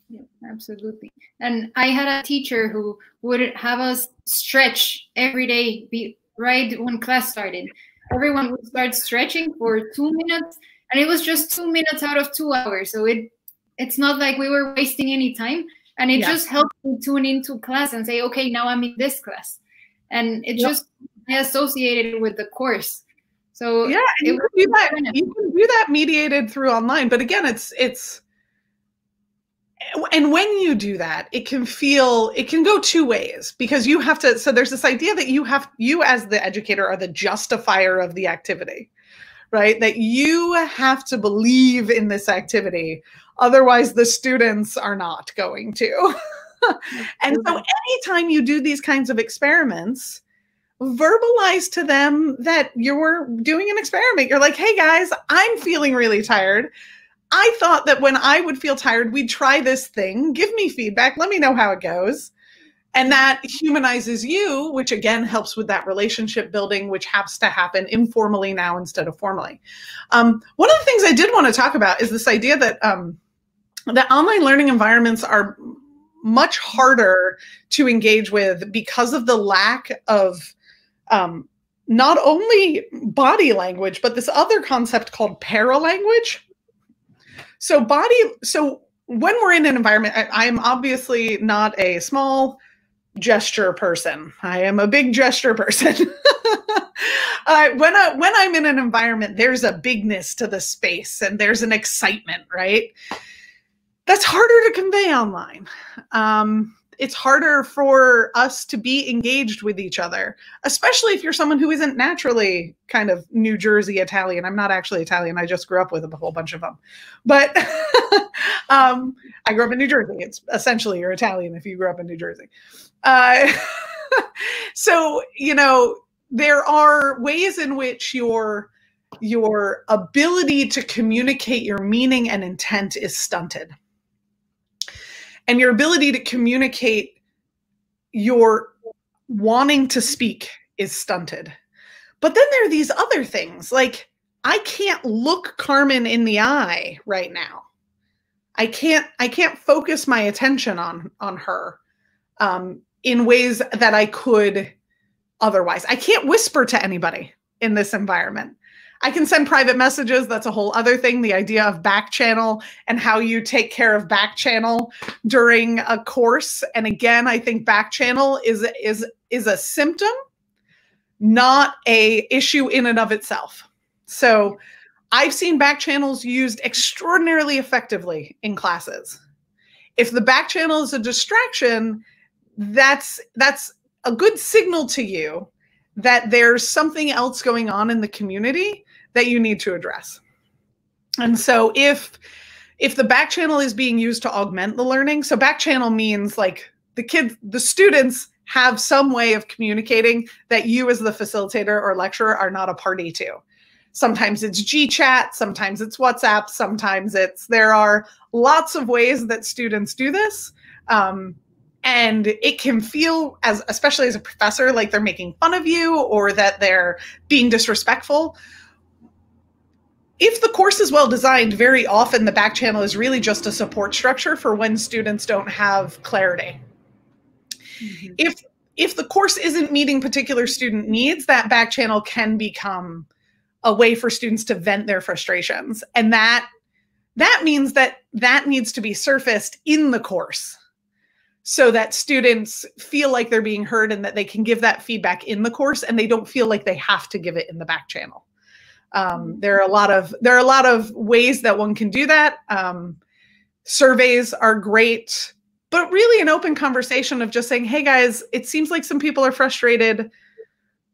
Yeah, absolutely. And I had a teacher who would have us stretch every day, be right when class started. Everyone would start stretching for two minutes, and it was just two minutes out of two hours. So it it's not like we were wasting any time. And it yeah. just helped me tune into class and say, okay, now I'm in this class. And it yep. just I associated it with the course. So yeah, and you, can do that, you can do that mediated through online. But again, it's it's and when you do that, it can feel, it can go two ways because you have to, so there's this idea that you have, you as the educator are the justifier of the activity, right? That you have to believe in this activity. Otherwise the students are not going to. And so anytime you do these kinds of experiments, verbalize to them that you're doing an experiment. You're like, hey guys, I'm feeling really tired. I thought that when I would feel tired, we'd try this thing, give me feedback, let me know how it goes. And that humanizes you, which again helps with that relationship building, which has to happen informally now instead of formally. Um, one of the things I did want to talk about is this idea that, um, that online learning environments are much harder to engage with because of the lack of um, not only body language, but this other concept called paralanguage. So body, so when we're in an environment, I, I'm obviously not a small gesture person. I am a big gesture person. uh, when, I, when I'm in an environment, there's a bigness to the space and there's an excitement, right? That's harder to convey online. Um, it's harder for us to be engaged with each other, especially if you're someone who isn't naturally kind of New Jersey Italian. I'm not actually Italian. I just grew up with a whole bunch of them. But um, I grew up in New Jersey. It's essentially you're Italian if you grew up in New Jersey. Uh, so, you know, there are ways in which your your ability to communicate your meaning and intent is stunted. And your ability to communicate your wanting to speak is stunted. But then there are these other things, like I can't look Carmen in the eye right now. I can't, I can't focus my attention on, on her um, in ways that I could otherwise. I can't whisper to anybody in this environment. I can send private messages. That's a whole other thing. The idea of back channel and how you take care of back channel during a course. And again, I think back channel is, is, is a symptom, not a issue in and of itself. So I've seen back channels used extraordinarily effectively in classes. If the back channel is a distraction, that's, that's a good signal to you that there's something else going on in the community that you need to address. And so if, if the back channel is being used to augment the learning, so back channel means like the kids, the students have some way of communicating that you as the facilitator or lecturer are not a party to. Sometimes it's G chat, sometimes it's WhatsApp, sometimes it's, there are lots of ways that students do this. Um, And it can feel, as especially as a professor, like they're making fun of you or that they're being disrespectful. If the course is well designed, very often the back channel is really just a support structure for when students don't have clarity. Mm-hmm. If, if the course isn't meeting particular student needs, that back channel can become a way for students to vent their frustrations. And that, that means that that needs to be surfaced in the course, so that students feel like they're being heard and that they can give that feedback in the course and they don't feel like they have to give it in the back channel. Um, there are a lot of, there are a lot of ways that one can do that. Um, surveys are great, but really an open conversation of just saying, hey guys, it seems like some people are frustrated.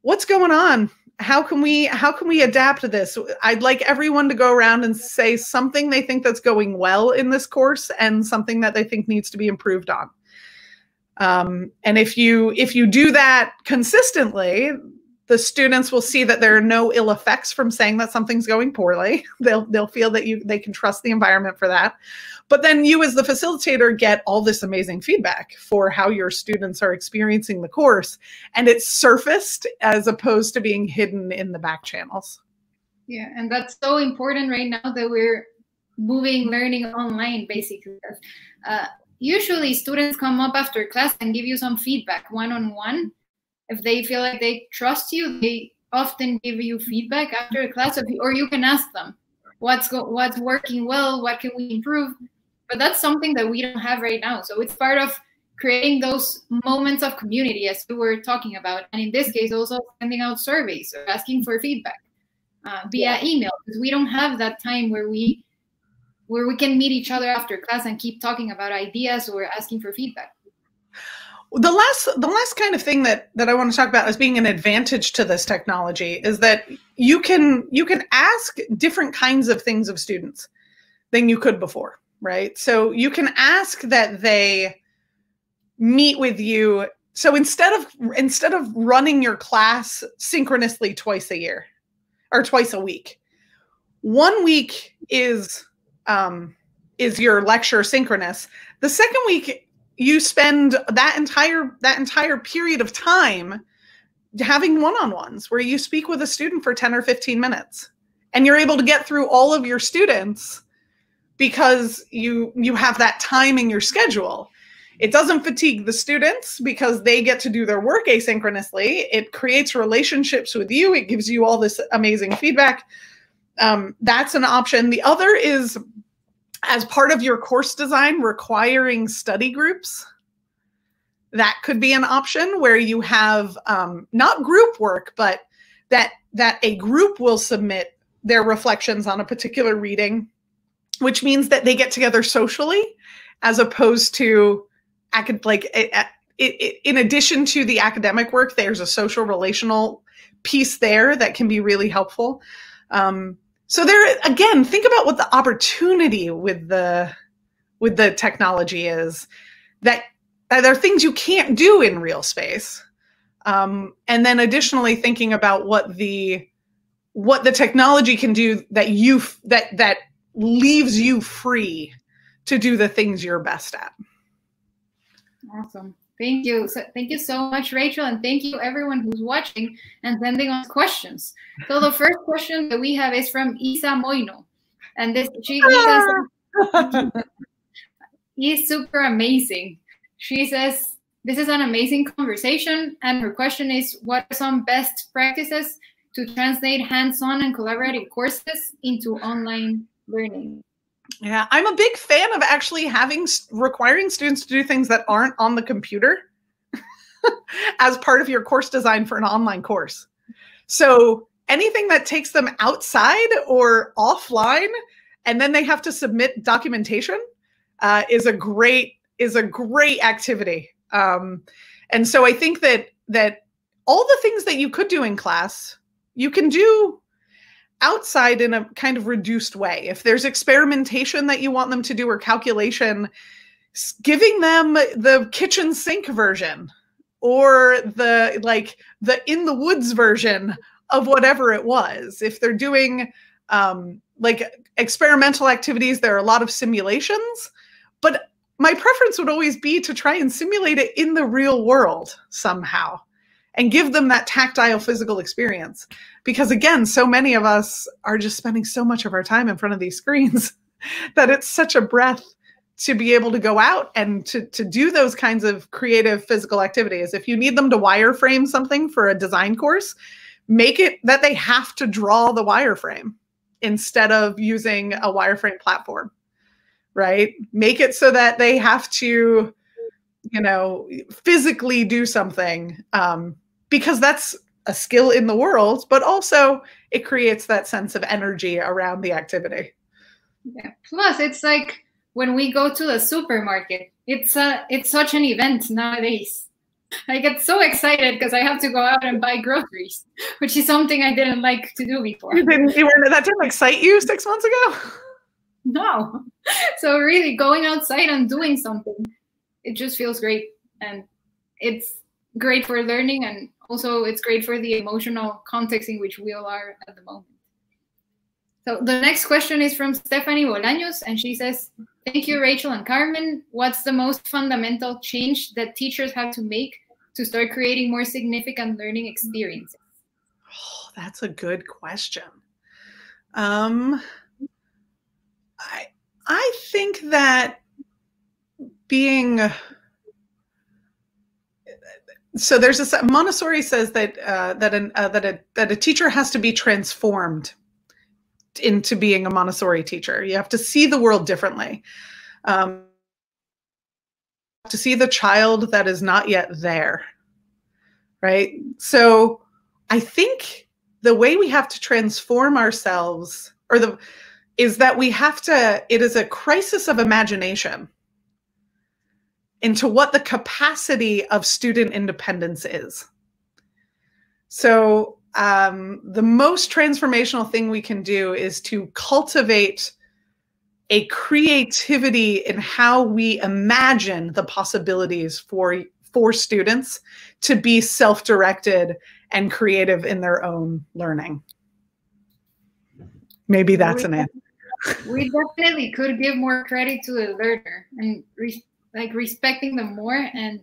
What's going on? How can we, how can we adapt to this? I'd like everyone to go around and say something they think that's going well in this course and something that they think needs to be improved on. Um, and if you, if you do that consistently, the students will see that there are no ill effects from saying that something's going poorly. They'll, they'll feel that you, they can trust the environment for that. But then you as the facilitator get all this amazing feedback for how your students are experiencing the course, and it's surfaced as opposed to being hidden in the back channels. Yeah. And that's so important right now that we're moving learning online, basically. Uh, Usually students come up after class and give you some feedback one-on-one. If they feel like they trust you, they often give you feedback after a class, or you can ask them what's, go what's working well, what can we improve? But that's something that we don't have right now. So it's part of creating those moments of community as we were talking about. And in this case, also sending out surveys or asking for feedback uh, via email, because we don't have that time where we where we can meet each other after class and keep talking about ideas or asking for feedback. The last, the last kind of thing that, that I want to talk about as being an advantage to this technology is that you can, you can ask different kinds of things of students than you could before, right? So you can ask that they meet with you. So instead of, instead of running your class synchronously twice a year or twice a week, one week is... Um, is your lecture synchronous. The second week, you spend that entire, that entire period of time having one-on-ones where you speak with a student for ten or fifteen minutes and you're able to get through all of your students because you, you have that time in your schedule. It doesn't fatigue the students because they get to do their work asynchronously. It creates relationships with you. It gives you all this amazing feedback. Um, that's an option. The other is, as part of your course design, requiring study groups. That could be an option where you have um, not group work, but that, that a group will submit their reflections on a particular reading, which means that they get together socially as opposed to like it, it, in addition to the academic work, there's a social relational piece there that can be really helpful. Um, so there, again, think about what the opportunity with the, with the technology is, that there are things you can't do in real space. Um, and then additionally thinking about what the, what the technology can do that you, that, that leaves you free to do the things you're best at. Awesome. Thank you. So, thank you so much, Rachel. And thank you everyone who's watching and sending us questions. So the first question that we have is from Isa Moino. And this, she says, he's super amazing. She says, this is an amazing conversation. And her question is, what are some best practices to translate hands-on and collaborative courses into online learning? Yeah, I'm a big fan of actually having, requiring students to do things that aren't on the computer as part of your course design for an online course. So anything that takes them outside or offline, and then they have to submit documentation, uh, is a great, is a great activity. Um, and so I think that, that all the things that you could do in class, you can do outside in a kind of reduced way. If there's experimentation that you want them to do or calculation, giving them the kitchen sink version or the like the in the woods version of whatever it was. If they're doing um, like experimental activities, there are a lot of simulations, but my preference would always be to try and simulate it in the real world somehow, and give them that tactile physical experience. Because again, so many of us are just spending so much of our time in front of these screens that it's such a breath to be able to go out and to, to do those kinds of creative physical activities. If you need them to wireframe something for a design course, make it that they have to draw the wireframe instead of using a wireframe platform, right? Make it so that they have to, you know, physically do something, um, because that's a skill in the world, but also it creates that sense of energy around the activity. Yeah. Plus, it's like when we go to the supermarket, it's a, it's such an event nowadays. I get so excited because I have to go out and buy groceries, which is something I didn't like to do before. You didn't, you were, that didn't excite you six months ago? No. So really going outside and doing something, it just feels great. And it's great for learning, and also it's great for the emotional context in which we all are at the moment. So the next question is from Stephanie Bolaños, and she says, thank you, Rachel and Carmen. What's the most fundamental change that teachers have to make to start creating more significant learning experiences? Oh, that's a good question. Um, I, I think that being, so there's a, Montessori says that uh, that an, uh, that a that a teacher has to be transformed into being a Montessori teacher. You have to see the world differently, um, to see the child that is not yet there, right? So I think the way we have to transform ourselves, or the, is that we have to. It is a crisis of imagination into what the capacity of student independence is. So um, the most transformational thing we can do is to cultivate a creativity in how we imagine the possibilities for, for students to be self-directed and creative in their own learning. Maybe that's an answer. We definitely could give more credit to the learner and like respecting them more and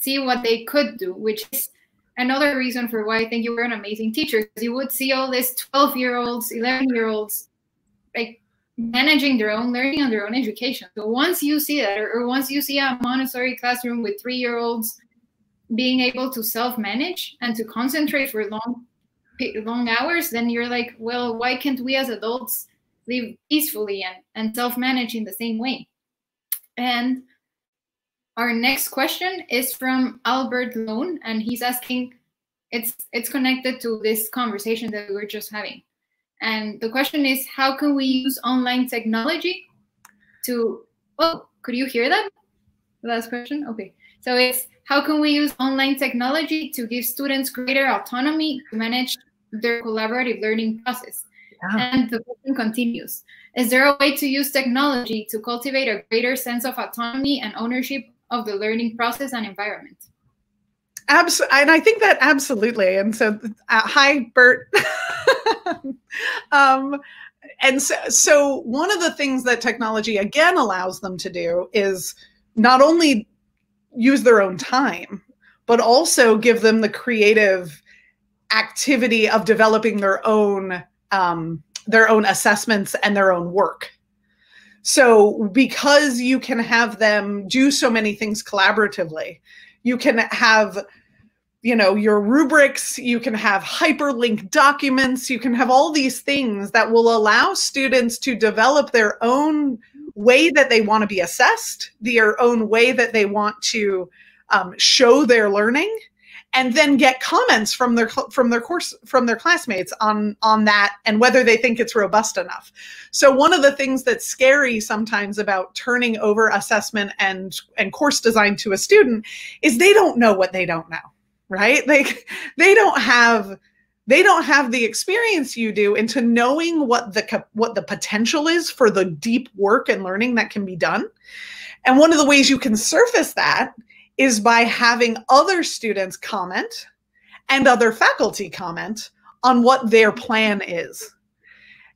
see what they could do, which is another reason for why I think you were an amazing teacher. Because you would see all these twelve-year-olds, eleven-year-olds, like managing their own learning and their own education. So once you see that, or, or once you see a Montessori classroom with three-year-olds being able to self-manage and to concentrate for long, long hours, then you're like, well, why can't we as adults live peacefully and, and self-manage in the same way? And our next question is from Albert Lone, and he's asking, it's, it's connected to this conversation that we were just having. And the question is, how can we use online technology to, oh, could you hear that? The last question? Okay. So it's, how can we use online technology to give students greater autonomy to manage their collaborative learning process? Yeah. And the question continues. Is there a way to use technology to cultivate a greater sense of autonomy and ownership of the learning process and environment? Abs- and I think that absolutely. And so, uh, hi, Bert. um, and so, so one of the things that technology, again, allows them to do is not only use their own time, but also give them the creative activity of developing their own um, their own assessments and their own work. So because you can have them do so many things collaboratively, you can have, you know, your rubrics, you can have hyperlinked documents, you can have all these things that will allow students to develop their own way that they want to be assessed, their own way that they want to um, show their learning, and then get comments from their from their course from their classmates on on that and whether they think it's robust enough. So one of the things that's scary sometimes about turning over assessment and and course design to a student is they don't know what they don't know, right? Like they don't have they don't have the experience you do into knowing what the what the potential is for the deep work and learning that can be done. And one of the ways you can surface that is by having other students comment and other faculty comment on what their plan is.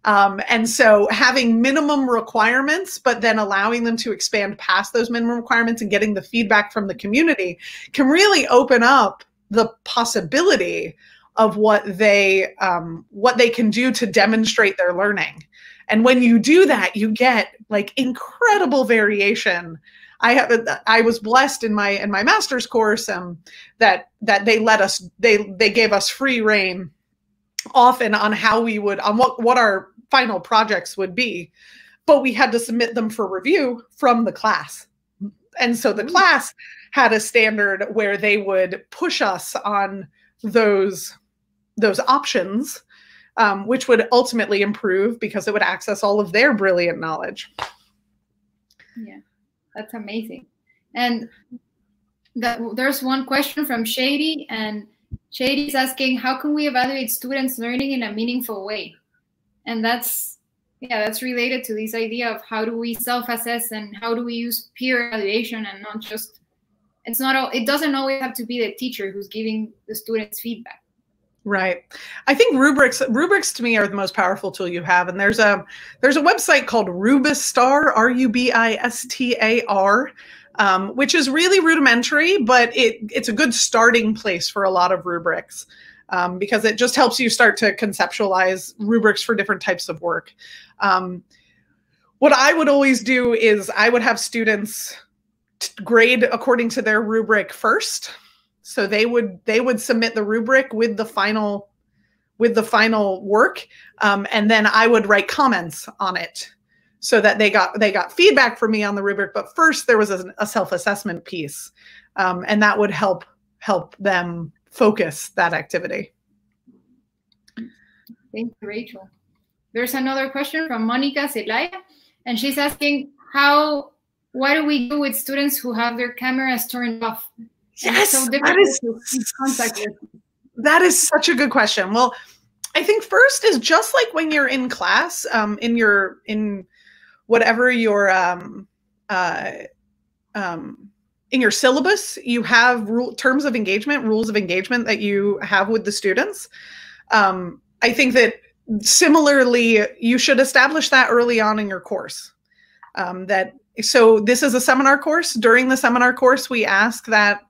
Um, and so having minimum requirements, but then allowing them to expand past those minimum requirements and getting the feedback from the community can really open up the possibility of what they, um, what they can do to demonstrate their learning. And when you do that, you get like incredible variation. I have a, I was blessed in my in my master's course um, that that they let us they they gave us free rein often on how we would on what what our final projects would be, but we had to submit them for review from the class, and so the class had a standard where they would push us on those those options, um, which would ultimately improve because it would access all of their brilliant knowledge. Yeah. That's amazing. And that, there's one question from Shady, and Shady is asking, how can we evaluate students' learning in a meaningful way? And that's, yeah, that's related to this idea of how do we self-assess and how do we use peer evaluation and not just, it's not, it doesn't always have to be the teacher who's giving the students feedback. Right. I think rubrics, rubrics to me are the most powerful tool you have. And there's a, there's a website called Rubistar, R U B I S T A R, um, which is really rudimentary, but it, it's a good starting place for a lot of rubrics um, because it just helps you start to conceptualize rubrics for different types of work. Um, what I would always do is I would have students grade according to their rubric first. So they would they would submit the rubric with the final with the final work, um, and then I would write comments on it, so that they got they got feedback from me on the rubric. But first, there was a, a self-assessment piece, um, and that would help help them focus that activity. Thank you, Rachel. There's another question from Mónica Zelaya, and she's asking how what do we do with students who have their cameras turned off? Yes, so that, is, that is such a good question. Well, I think first is just like when you're in class, um, in your in whatever your um, uh, um, in your syllabus, you have rule, terms of engagement, rules of engagement that you have with the students. Um, I think that similarly, you should establish that early on in your course. Um, that so this is a seminar course. During the seminar course, we ask that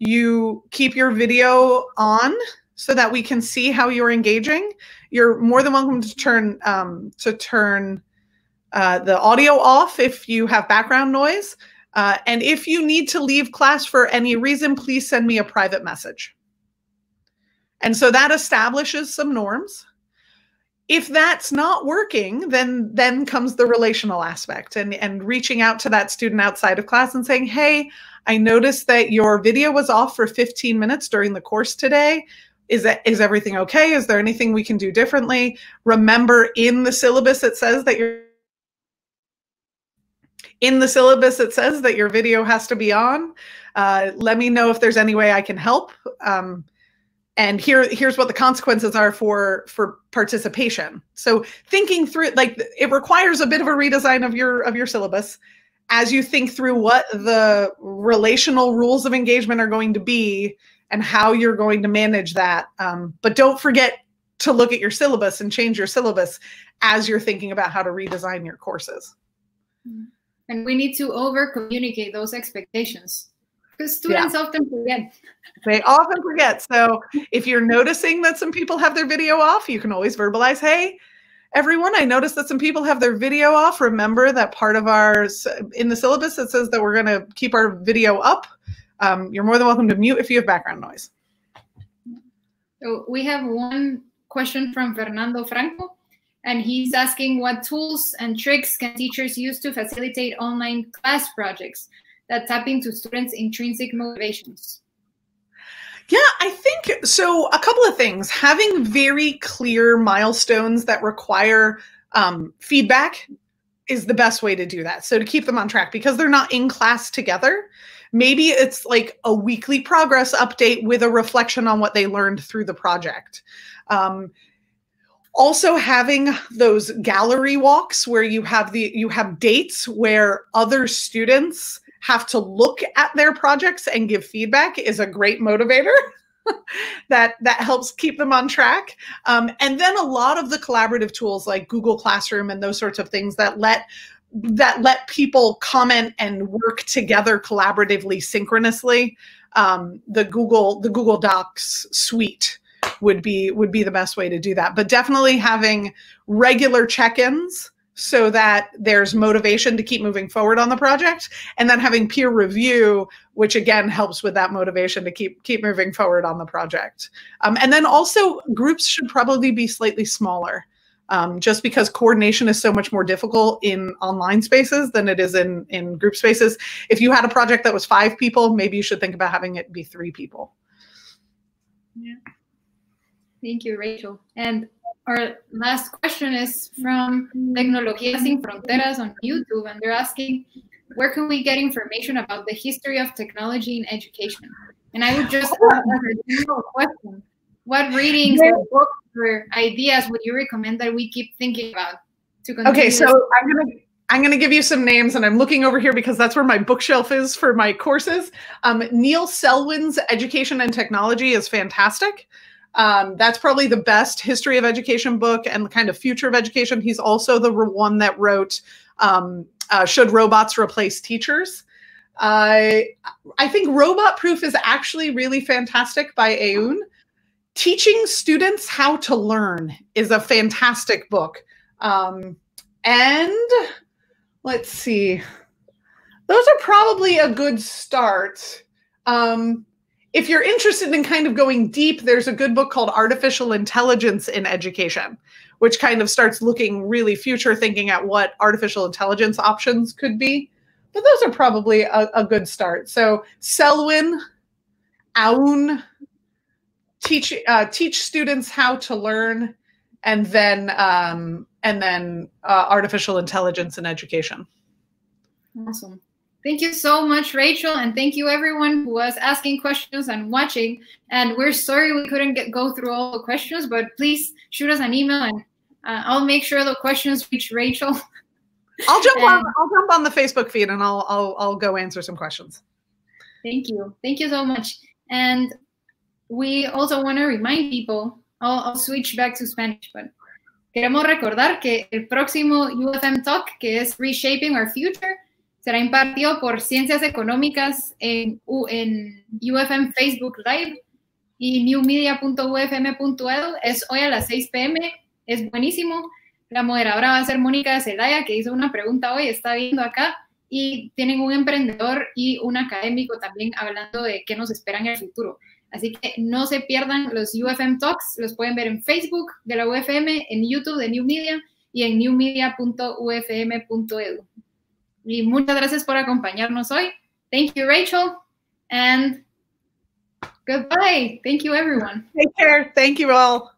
you keep your video on so that we can see how you're engaging. You're more than welcome to turn um, to turn uh, the audio off if you have background noise. Uh, and if you need to leave class for any reason, please send me a private message. And so that establishes some norms. If that's not working, then then comes the relational aspect and, and reaching out to that student outside of class and saying, hey, I noticed that your video was off for fifteen minutes during the course today. Is, that, is everything okay? Is there anything we can do differently? Remember in the syllabus, it says that you're, in the syllabus it says that your video has to be on. Uh, let me know if there's any way I can help. Um, and here, here's what the consequences are for, for participation. So thinking through, like, it requires a bit of a redesign of your, of your syllabus as you think through what the relational rules of engagement are going to be and how you're going to manage that. Um, but don't forget to look at your syllabus and change your syllabus as you're thinking about how to redesign your courses. And we need to over-communicate those expectations, because students yeah. often forget. They often forget. So if you're noticing that some people have their video off, you can always verbalize, hey, everyone, I noticed that some people have their video off. Remember that part of our, in the syllabus, it says that we're going to keep our video up. Um, you're more than welcome to mute if you have background noise. So we have one question from Fernando Franco, and he's asking, what tools and tricks can teachers use to facilitate online class projects that tap into students' intrinsic motivations? Yeah, I think so. A couple of things: having very clear milestones that require um, feedback is the best way to do that. So to keep them on track, because they're not in class together. Maybe it's like a weekly progress update with a reflection on what they learned through the project. Um, Also having those gallery walks where you have the you have dates where other students have to look at their projects and give feedback is a great motivator that that helps keep them on track. Um, and then a lot of the collaborative tools like Google Classroom and those sorts of things that let that let people comment and work together collaboratively, synchronously. Um, the Google the Google Docs suite would be would be the best way to do that. But definitely having regular check-ins so that there's motivation to keep moving forward on the project, and then having peer review, which again helps with that motivation to keep keep moving forward on the project. Um, and then also groups should probably be slightly smaller, um, just because coordination is so much more difficult in online spaces than it is in, in group spaces. If you had a project that was five people, maybe you should think about having it be three people. Yeah. Thank you, Rachel. And our last question is from Tecnologías sin Fronteras on YouTube, and they're asking, where can we get information about the history of technology in education? And I would just oh. ask a general question. What readings yeah. or books or ideas would you recommend that we keep thinking about to continue? Okay, so I'm going to I'm going to give you some names, and I'm looking over here because that's where my bookshelf is for my courses. Um, Neil Selwyn's Education and Technology is fantastic. Um, that's probably the best history of education book and the kind of future of education. He's also the one that wrote um, uh, Should Robots Replace Teachers? I uh, I think Robot Proof is actually really fantastic by Aoun. Teaching Students How to Learn is a fantastic book. Um, and let's see, those are probably a good start. Um, If you're interested in kind of going deep, there's a good book called Artificial Intelligence in Education, which kind of starts looking really future thinking at what artificial intelligence options could be. But those are probably a, a good start. So Selwyn, Aoun, teach uh, teach students how to learn, and then um, and then uh, Artificial Intelligence in Education. Awesome. Thank you so much, Rachel, and thank you everyone who was asking questions and watching. And we're sorry we couldn't get, go through all the questions, but please shoot us an email, and uh, I'll make sure the questions reach Rachel. I'll jump and, on. I'll jump on the Facebook feed, and I'll I'll I'll go answer some questions. Thank you, thank you so much. And we also want to remind people. I'll, I'll switch back to Spanish, but queremos recordar que el próximo U F M talk, que es Reshaping Our Future, será impartido por Ciencias Económicas en, en U F M Facebook Live y new media punto U F M punto edu. Es hoy a las seis p m Es buenísimo. La moderadora va a ser Mónica Zelaya, que hizo una pregunta hoy, está viendo acá. Y tienen un emprendedor y un académico también hablando de qué nos espera en el futuro. Así que no se pierdan los U F M Talks. Los pueden ver en Facebook de la U F M, en YouTube de New Media y en new media punto U F M punto edu. Y muchas gracias por acompañarnos hoy. Thank you, Rachel. And goodbye. Thank you, everyone. Take care. Thank you all.